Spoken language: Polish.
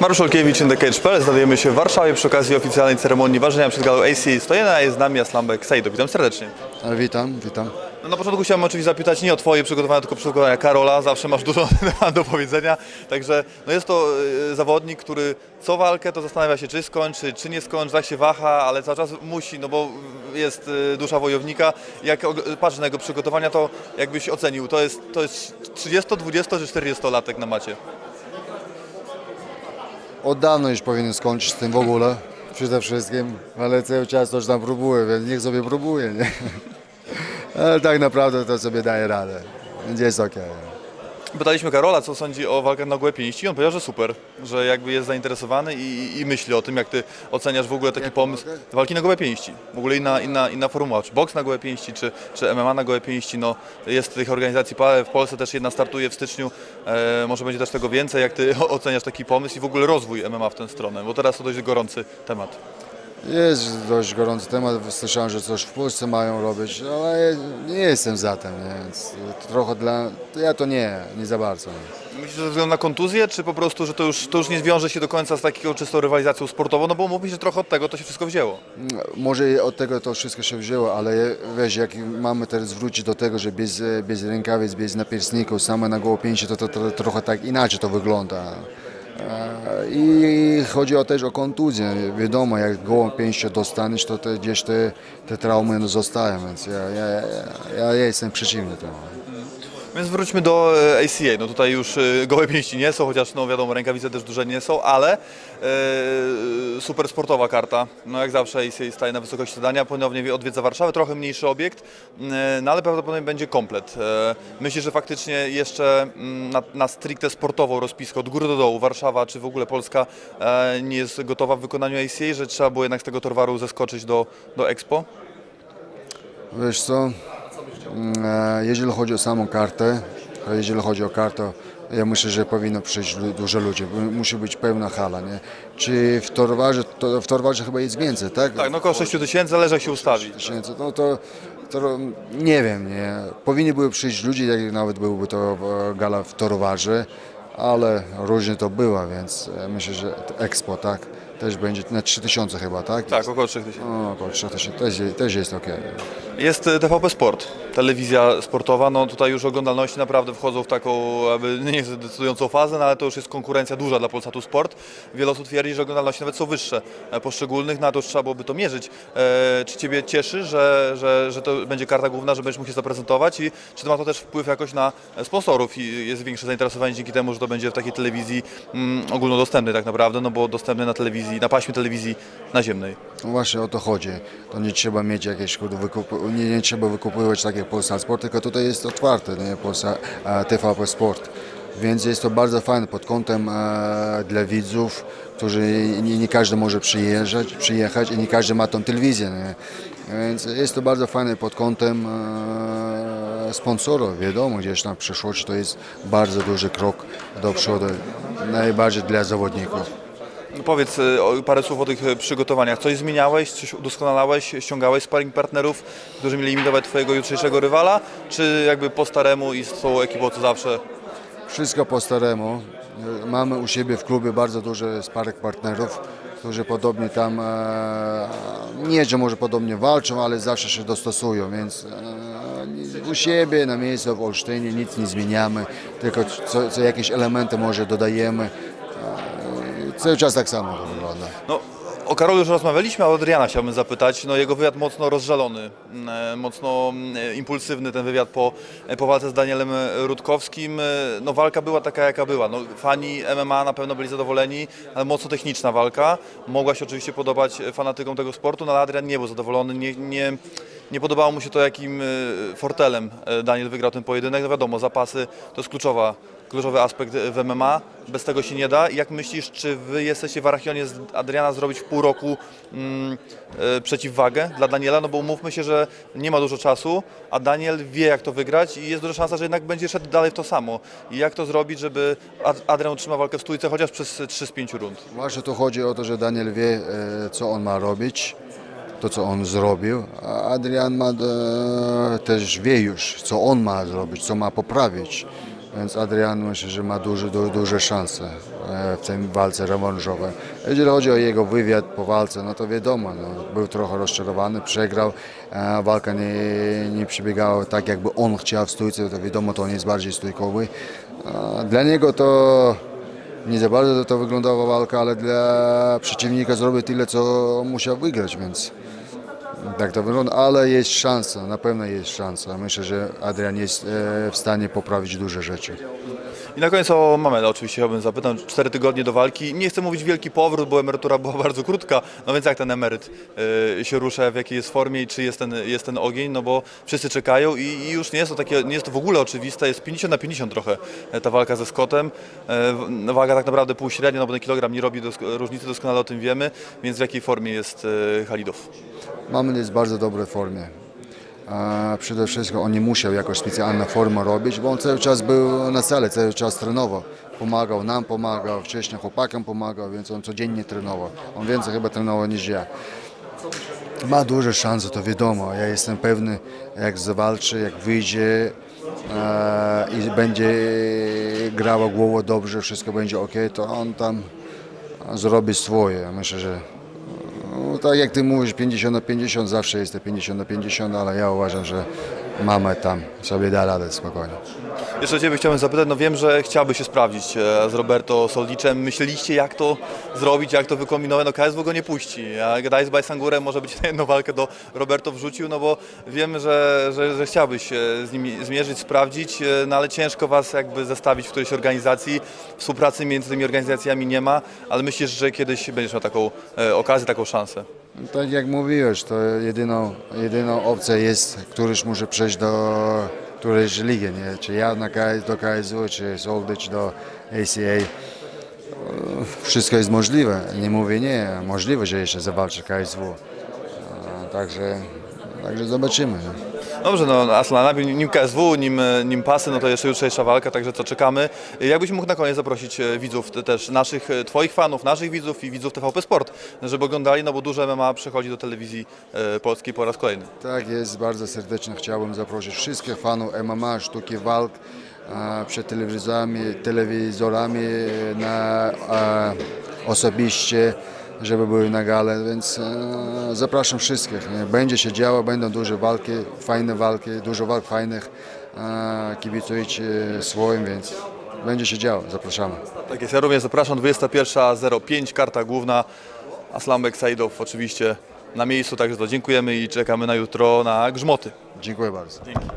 Marusz Olkiewicz, InTheCage.pl. Znajdujemy się w Warszawie przy okazji oficjalnej ceremonii ważenia przed galą ACA 101, a jest z nami Aslambek Saidov. Witam serdecznie. Witam. No, na początku chciałem oczywiście zapytać nie o Twoje przygotowania, tylko przygotowania Karola. Zawsze masz dużo do powiedzenia. Także no jest to zawodnik, który co walkę to zastanawia się, czy skończy, czy nie skończy, tak się waha, ale cały czas musi, no bo jest dusza wojownika. Jak patrzę na jego przygotowania, to jakbyś ocenił, to jest 30, 20 czy 40-latek na macie? Od dawna już powinien skończyć z tym w ogóle, przede wszystkim, ale cały czas coś tam próbuje, więc niech sobie próbuje, nie? Ale tak naprawdę to sobie daje radę, więc jest okej. Pytaliśmy Karola, co sądzi o walkach na gołe pięści. On powiedział, że super, że jakby jest zainteresowany i myśli o tym, jak ty oceniasz w ogóle taki pomysł walki na gołe pięści. W ogóle inna formuła, czy boks na gołe pięści, czy MMA na gołe pięści. No, jest tych organizacji parę, w Polsce też jedna startuje w styczniu, może będzie też tego więcej. Jak ty oceniasz taki pomysł i w ogóle rozwój MMA w tę stronę, bo teraz to dość gorący temat. Jest dość gorący temat, słyszałem, że coś w Polsce mają robić, ale nie jestem za tym, więc trochę ja to nie za bardzo. Myślisz, że ze względu na kontuzję, czy po prostu, że to już nie zwiąże się do końca z taką czystą rywalizacją sportową, no bo mówi, że trochę od tego to się wszystko wzięło. Może od tego to wszystko się wzięło, ale wiesz, jak mamy teraz wrócić do tego, że bez rękawic, bez napierśników, same na gołopięcie, to trochę tak inaczej to wygląda. I chodzi też o kontuzję. Wiadomo, jak gołą pięścią dostaniesz, to gdzieś te traumy zostają, więc ja jestem przeciwny temu. Więc wróćmy do ACA. No tutaj już gołe pięści nie są, chociaż no wiadomo, rękawice też duże nie są, ale super sportowa karta. No jak zawsze ACA staje na wysokości zadania, ponownie odwiedza Warszawę, trochę mniejszy obiekt, no ale prawdopodobnie będzie komplet. Myślę, że faktycznie jeszcze na stricte sportową rozpiskę od góry do dołu Warszawa czy w ogóle Polska nie jest gotowa w wykonaniu ACA, że trzeba było jednak z tego Torwaru zeskoczyć do EXPO? Wiesz co? Jeżeli chodzi o samą kartę, ja myślę, że powinno przyjść dużo ludzi, musi być pełna hala, nie? Czy w Torwarze chyba jest więcej, tak? Tak, no około 6 tysięcy, zależy jak się ustawi. No to nie wiem, nie? Powinni były przyjść ludzie, jak nawet byłby to gala w Torwarze, ale różnie to było, więc myślę, że EXPO, tak? Też będzie na 3000 chyba, tak? Tak, około 3000. No, około 3000, też jest ok. Jest TVP Sport, telewizja sportowa, no tutaj już oglądalności naprawdę wchodzą w taką, nie decydującą fazę, no ale to już jest konkurencja duża dla Polsatu Sport. Wiele osób twierdzi, że oglądalności nawet są wyższe poszczególnych, na to już trzeba byłoby to mierzyć. Czy Ciebie cieszy, że to będzie karta główna, że będziesz mógł się zaprezentować i czy to ma to też wpływ jakoś na sponsorów i jest większe zainteresowanie dzięki temu, że to będzie w takiej telewizji ogólnodostępnej tak naprawdę, no bo dostępny na telewizji, na paśmie telewizji naziemnej. No właśnie o to chodzi. To nie trzeba mieć jakieś nie trzeba wykupywać takich Polsat Sport, tylko tutaj jest otwarte, nie? TVP Sport. Więc jest to bardzo fajne pod kątem dla widzów, którzy nie każdy może przyjechać i nie każdy ma tą telewizję. Nie? Więc jest to bardzo fajne pod kątem sponsorów. Wiadomo, gdzieś tam w przyszłości to jest bardzo duży krok do przodu, najbardziej dla zawodników. Powiedz parę słów o tych przygotowaniach. Coś zmieniałeś, coś udoskonalałeś, ściągałeś sparring partnerów, którzy mieli imitować twojego jutrzejszego rywala, czy jakby po staremu i z tą ekipą co zawsze? Wszystko po staremu. Mamy u siebie w klubie bardzo duży sparring partnerów, którzy podobnie tam, nie że może podobnie walczą, ale zawsze się dostosują, więc u siebie na miejscu w Olsztynie nic nie zmieniamy, tylko co jakieś elementy może dodajemy. Cały czas tak samo to wygląda. No, o Karolu już rozmawialiśmy, a o Adriana chciałbym zapytać. No, jego wywiad mocno rozżalony, mocno impulsywny ten wywiad po walce z Danielem Rutkowskim. No, walka była taka jaka była. No, fani MMA na pewno byli zadowoleni, ale mocno techniczna walka. Mogła się oczywiście podobać fanatykom tego sportu, no, ale Adrian nie był zadowolony. Nie podobało mu się to, jakim fortelem Daniel wygrał ten pojedynek. No wiadomo, zapasy to jest kluczowy aspekt w MMA, bez tego się nie da. Jak myślisz, czy wy jesteście w Arachionie z Adriana zrobić w pół roku przeciwwagę dla Daniela? No bo umówmy się, że nie ma dużo czasu, a Daniel wie jak to wygrać i jest duża szansa, że jednak będzie szedł dalej w to samo. I jak to zrobić, żeby Adrian utrzymał walkę w stójce chociaż przez 3 z 5 rund? Właśnie tu chodzi o to, że Daniel wie co on ma robić, to co on zrobił, a Adrian też wie już co on ma zrobić, co ma poprawić. Więc Adrian myślę, że ma duże szanse w tej walce rewanżowej. Jeżeli chodzi o jego wywiad po walce, no to wiadomo, no, był trochę rozczarowany, przegrał, walka nie przebiegała tak, jakby on chciał w stójce, to wiadomo, to on jest bardziej stójkowy. Dla niego to nie za bardzo to wyglądała walka, ale dla przeciwnika zrobił tyle, co musiał wygrać, więc tak to wygląda, ale jest szansa, na pewno jest szansa. Myślę, że Adrian jest w stanie poprawić duże rzeczy. I na koniec o Mamele oczywiście chciałbym zapytać. 4 tygodnie do walki. Nie chcę mówić wielki powrót, bo emerytura była bardzo krótka. No więc jak ten emeryt się rusza, w jakiej jest formie i czy jest ten ogień? No bo wszyscy czekają i już nie jest to takie, nie jest to w ogóle oczywiste. Jest 50/50 trochę ta walka ze Scottem. Waga tak naprawdę półśrednia, no bo ten kilogram nie robi różnicy, doskonale o tym wiemy. Więc w jakiej formie jest Khalidów? Mamele jest w bardzo dobrej formie. Przede wszystkim on nie musiał jakoś specjalną formę robić, bo on cały czas był na cele, cały czas trenował. Pomagał nam, pomagał, wcześniej chłopakom pomagał, więc on codziennie trenował. On więcej chyba trenował niż ja. Ma duże szanse, to wiadomo. Ja jestem pewny, jak zawalczy, jak wyjdzie i będzie grała głową dobrze, wszystko będzie ok, to on tam zrobi swoje. Myślę, że no, tak jak ty mówisz, 50/50, zawsze jest to 50/50, ale ja uważam, że mamy tam sobie da radę spokojnie. Jeszcze o ciebie chciałem zapytać, no wiem, że chciałby się sprawdzić z Roberto Soldićem. Myśleliście, jak to zrobić, jak to wykombinować? No KSW go nie puści, a gadaj z Bajsangurem, może być na jedną walkę do Roberto wrzucił, no bo wiem, że chciałbyś się z nimi zmierzyć, sprawdzić, no ale ciężko was jakby zestawić w którejś organizacji. Współpracy między tymi organizacjami nie ma, ale myślisz, że kiedyś będziesz miał taką okazję, taką szansę? Tak jak mówiłeś, to jedyną opcją jest, któryś może przejść do którejś ligi, nie? Czy ja do KSW, czy Soldić do ACA. Wszystko jest możliwe, nie mówię nie, możliwe, że jeszcze zawalczy KSW, także zobaczymy. Dobrze, no Aslan, nim KSW, nim pasy, no to jeszcze jutrzejsza walka, także co czekamy. Jakbyś mógł na koniec zaprosić widzów też, naszych, twoich fanów, naszych widzów i widzów TVP Sport, żeby oglądali, no bo duże MMA przechodzi do telewizji polskiej po raz kolejny. Tak jest, bardzo serdecznie chciałbym zaprosić wszystkich fanów MMA, sztuki walk przed telewizorami, na osobiście, żeby były na galę, więc zapraszam wszystkich. Nie? Będzie się działo, będą duże walki, fajne walki, dużo walk fajnych, kibicujcie swoim, więc będzie się działo, zapraszamy. Tak jest, ja również zapraszam, 21:05, karta główna, Aslambek Saidov oczywiście na miejscu, także to dziękujemy i czekamy na jutro na grzmoty. Dziękuję bardzo. Dzięki.